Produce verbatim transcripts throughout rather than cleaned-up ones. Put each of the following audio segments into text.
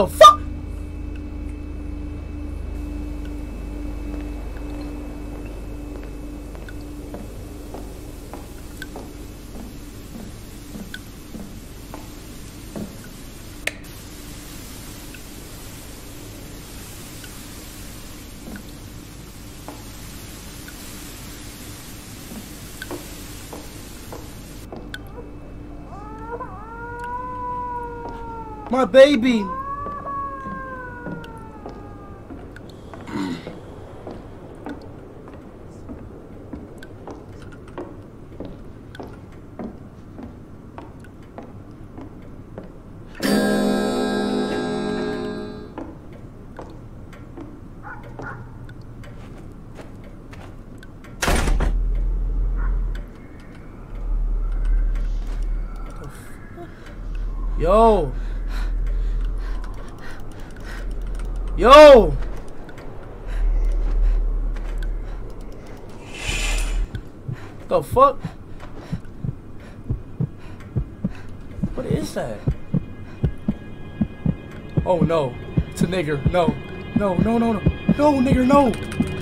the fuck? My baby. Yo. Yo! The fuck? What is that? Oh no. It's a nigger. No. No, no, no, no. No, nigger, no.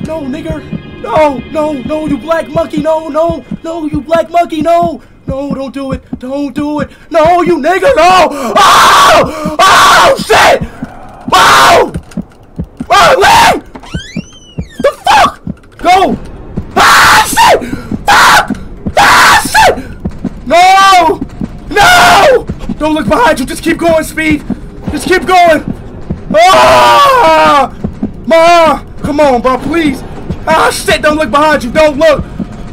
No, nigger. No, no, no, you black monkey. No, no, no, you black monkey. No. No, don't do it. Don't do it. No, you nigger. No. Oh! Oh, shit! Oh! What the fuck? Go! Ah shit! Fuck! Ah shit! No! No! Don't look behind you. Just keep going, Speed. Just keep going. Ah! Ma! Come on, bro. Please. Ah shit! Don't look behind you. Don't look.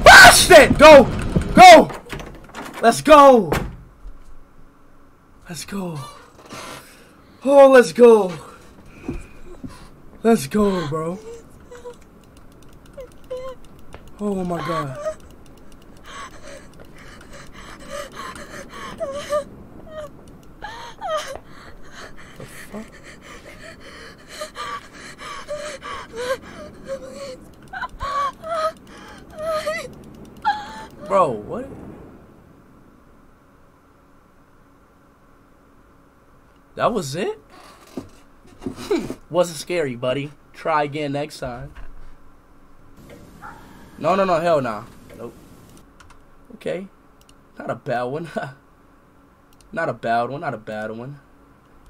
Ah shit! Go! Go! Let's go. Let's go. Oh, let's go. Let's go, bro. Oh my god. The fuck? Bro, what? That was it? Wasn't scary, buddy. Try again next time. No, no, no, hell nah. Nope. Okay. Not a bad one. Not a bad one. Not a bad one.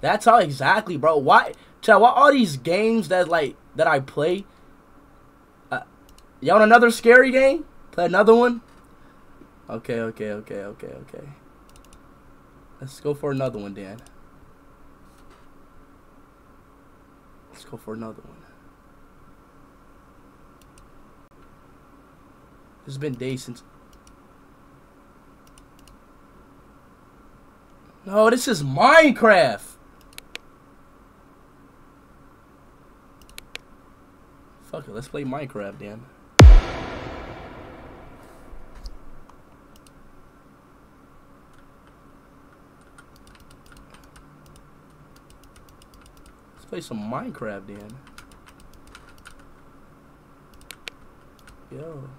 That's how exactly, bro. Why? Tell why all these games that like that I play. Uh, you want another scary game? Play another one. Okay, okay, okay, okay, okay. Let's go for another one, Dan. Let's go for another one. It's been days since. No, this is Minecraft. Fuck it, let's play Minecraft, Dan. Play some Minecraft, Dan. Yo.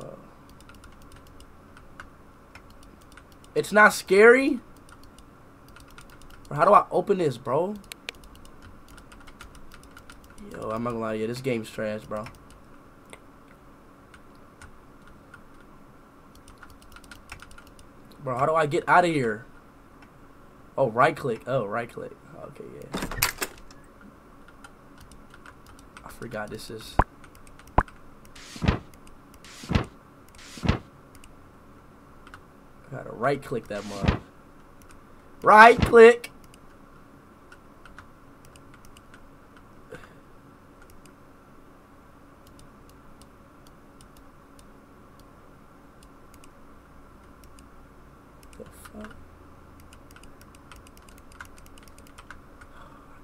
Wow. It's not scary? Or how do I open this, bro? Yo, I'm not gonna lie to you. This game's trash, bro. Bro, how do I get out of here? Oh, right click. Oh, right click. Okay, yeah. I forgot this is. I gotta right click that mug. Right click. The fuck?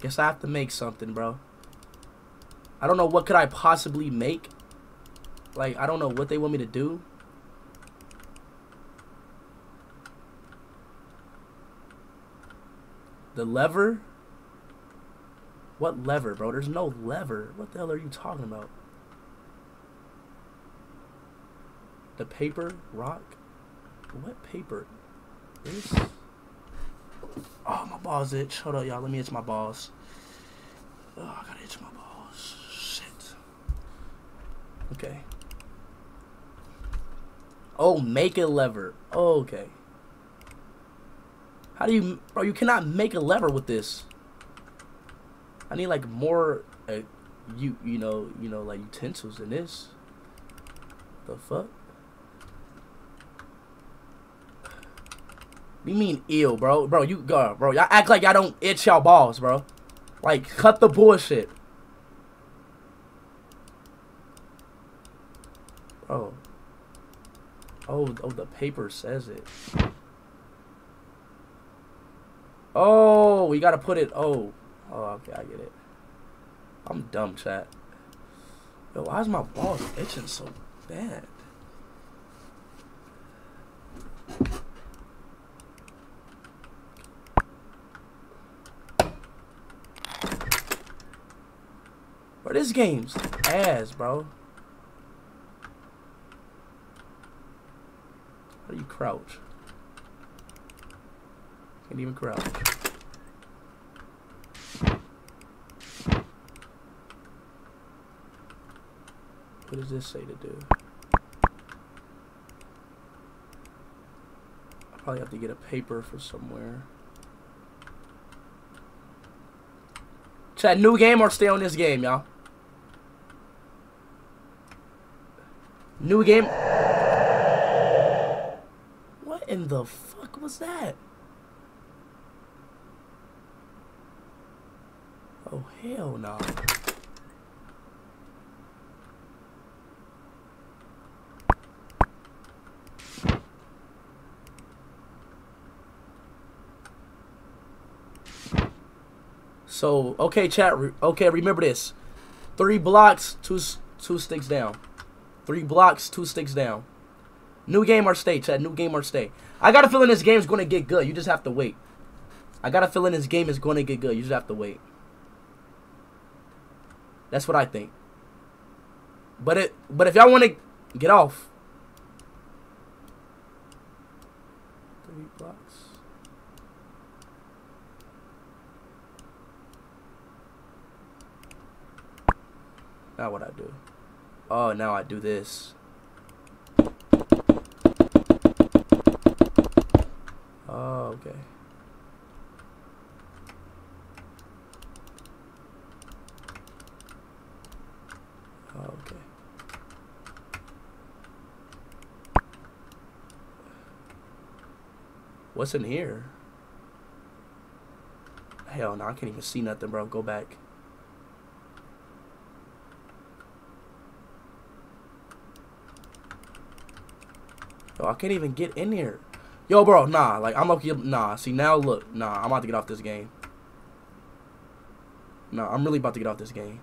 Guess I have to make something, bro. I don't know what could I possibly make. Like, I don't know what they want me to do. The lever? What lever, bro? There's no lever. What the hell are you talking about? The paper rock? What paper? This? Oh, my balls itch. Hold up, y'all. Let me itch my balls. Oh, I gotta itch my balls. Shit. Okay. Oh, make a lever. Oh, okay. How do you... Bro, you cannot make a lever with this. I need, like, more... Uh, you you know, you know, like, utensils in this. The fuck? You mean ill, bro? Bro, you go, bro. Y'all act like y'all don't itch y'all balls, bro. Like, cut the bullshit. Bro. Oh, oh, the paper says it. Oh, we gotta put it. Oh, oh, okay, I get it. I'm dumb, chat. Yo, why is my balls itching so bad? Bro, this game's ass, bro. How do you crouch? Can't even crouch. What does this say to do? I probably have to get a paper for somewhere. Chat, new game or stay on this game, y'all? New game. What in the fuck was that? Oh, hell no. So, okay, chat. Re okay, remember this. Three blocks, two two sticks down. Three blocks, two sticks down. New game or stay, chat. New game or stay. I got a feeling this game is going to get good. You just have to wait. I got a feeling this game is going to get good. You just have to wait. That's what I think. But it. But if y'all want to get off. Three blocks. Now what I do. Oh, now I do this. Oh, okay. Oh, okay. What's in here? Hell no, I can't even see nothing, bro. Go back. Yo, I can't even get in here. Yo, bro, nah. Like, I'm up here. Nah, see, now look. Nah, I'm about to get off this game. Nah, I'm really about to get off this game.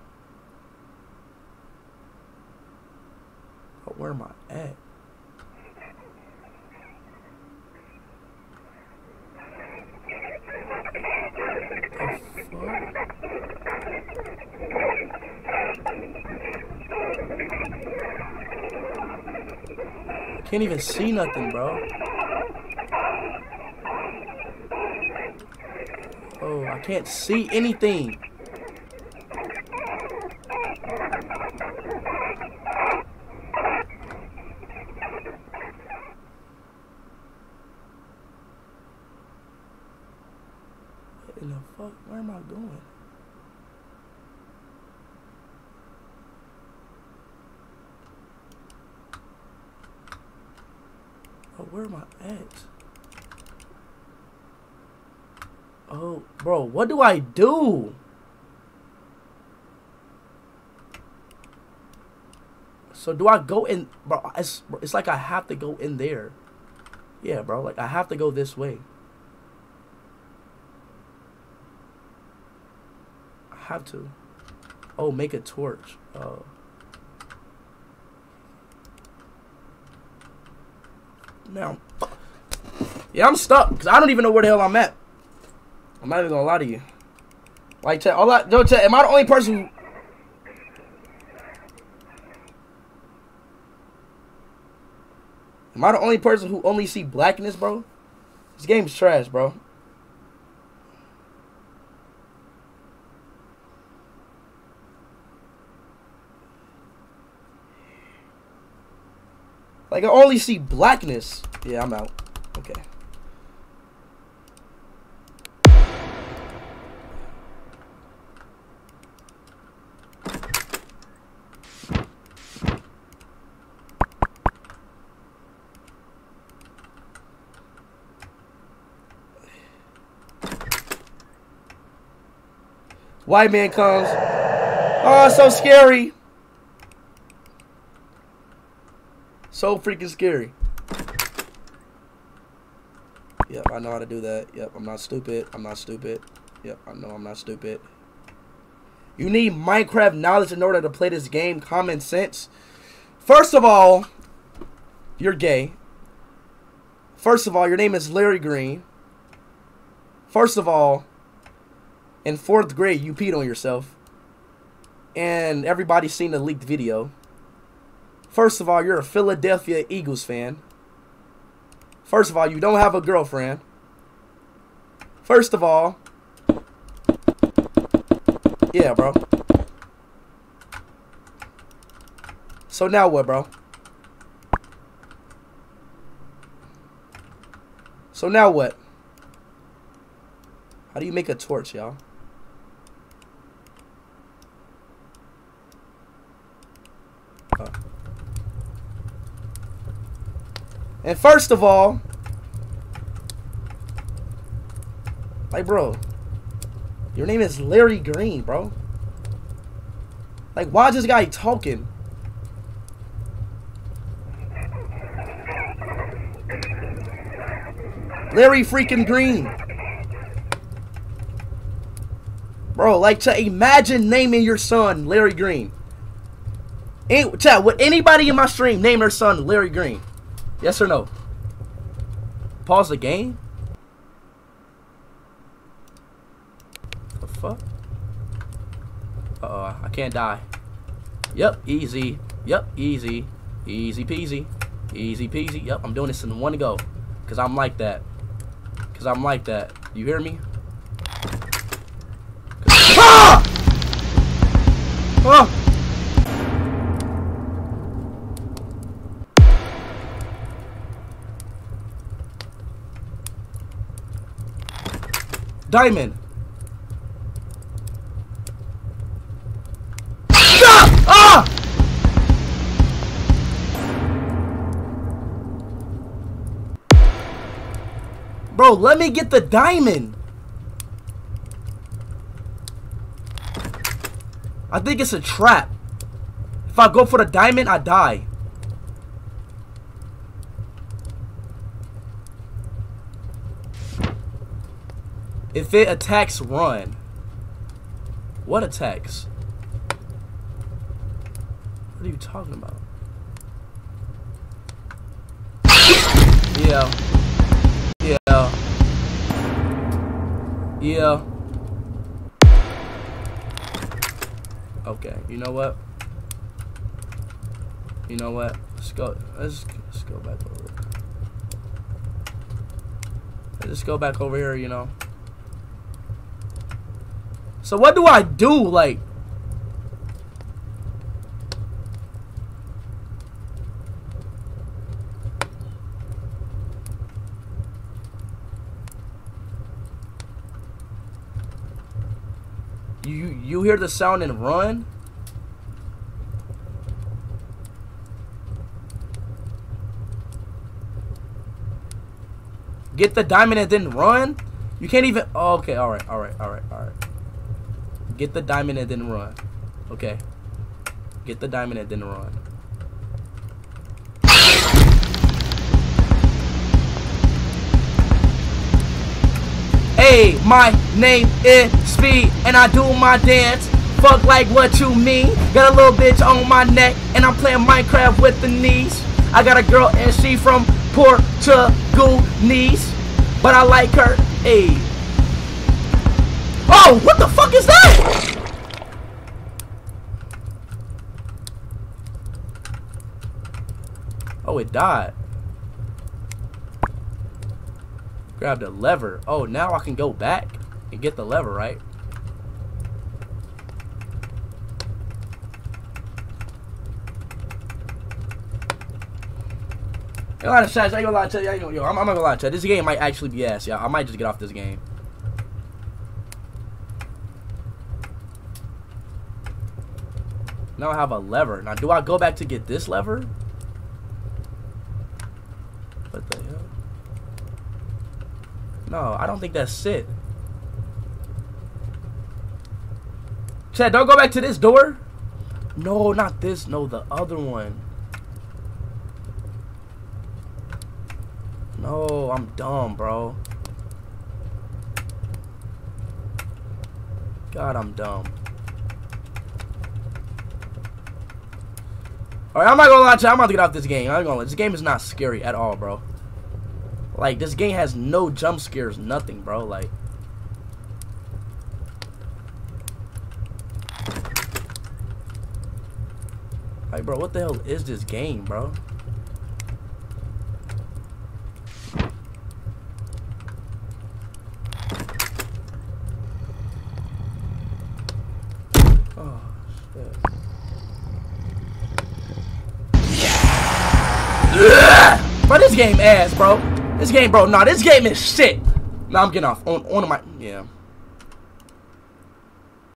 Oh, where am I at? Can't even see nothing, bro. Oh, I can't see anything. What in the fuck? Where am I going? Where am I at? Oh, bro, what do I do? So do I go in, bro? It's, it's like I have to go in there. Yeah, bro, like I have to go this way. I have to. Oh, make a torch. Oh. Now, yeah, I'm stuck because I don't even know where the hell I'm at. I'm not even gonna lie to you. Like, chat, all I, yo, chat, am I the only person? Am I the only person who only see blackness, bro? This game's trash, bro. Like, I only see blackness. Yeah, I'm out. Okay. White man comes. Oh, so scary. So freaking scary. Yep, I know how to do that. Yep, I'm not stupid. I'm not stupid. Yep, I know I'm not stupid. You need Minecraft knowledge in order to play this game. Common sense. First of all, you're gay. First of all, your name is Larry Green. First of all, in fourth grade, you peed on yourself. And everybody's seen the leaked video. First of all, you're a Philadelphia Eagles fan. First of all, you don't have a girlfriend. First of all... Yeah, bro. So now what, bro? So now what? How do you make a torch, y'all? And first of all, like, bro, your name is Larry Green, bro. Like, why is this guy talking? Larry freaking Green. Bro, like, to imagine naming your son Larry Green. Ain't, chat, would anybody in my stream name their son Larry Green? Yes or no? Pause the game? The fuck? Uh-oh, I can't die. Yep, easy. Yep, easy. Easy peasy. Easy peasy. Yep, I'm doing this in one go. Because I'm like that. Because I'm like that. You hear me? Ah! Oh! Diamond. Ah! Ah! Bro, let me get the diamond. I think it's a trap. If I go for the diamond, I die. If it attacks, run. What attacks? What are you talking about? Yeah. Yeah. Yeah. Okay, you know what? You know what? Let's go. Let's, let's go back over. Let's go back over here, you know. So what do I do, like? You you hear the sound and run? Get the diamond and then run? You can't even, oh, okay, all right, all right, all right, all right. Get the diamond and then run. Okay. Get the diamond and then run. Hey, my name is Speed, and I do my dance. Fuck like what you mean. Got a little bitch on my neck, and I'm playing Minecraft with the knees. I got a girl, and she from Portuguese, but I like her. Hey. Oh, what the fuck is that? Oh, it died. Grab the lever. Oh, now I can go back and get the lever, right? Yo, I'm sad. I ain't gonna lie to you. I ain't gonna, yo, I'm, I'm not gonna lie to you. This game might actually be ass. Yeah, I might just get off this game. Now I have a lever. Now, do I go back to get this lever? What the hell? No, I don't think that's it. Chad, don't go back to this door. No, not this. No, the other one. No, I'm dumb, bro. God, I'm dumb. Alright, I'm not gonna lie to you, I'm about to get off this game. I'm gonna lie. This game is not scary at all, bro. Like, this game has no jump scares, nothing, bro. Like, like, bro, what the hell is this game, bro? Bro, this game ass, bro. This game, bro. Nah, this game is shit. Nah, I'm getting off. On, on my, yeah.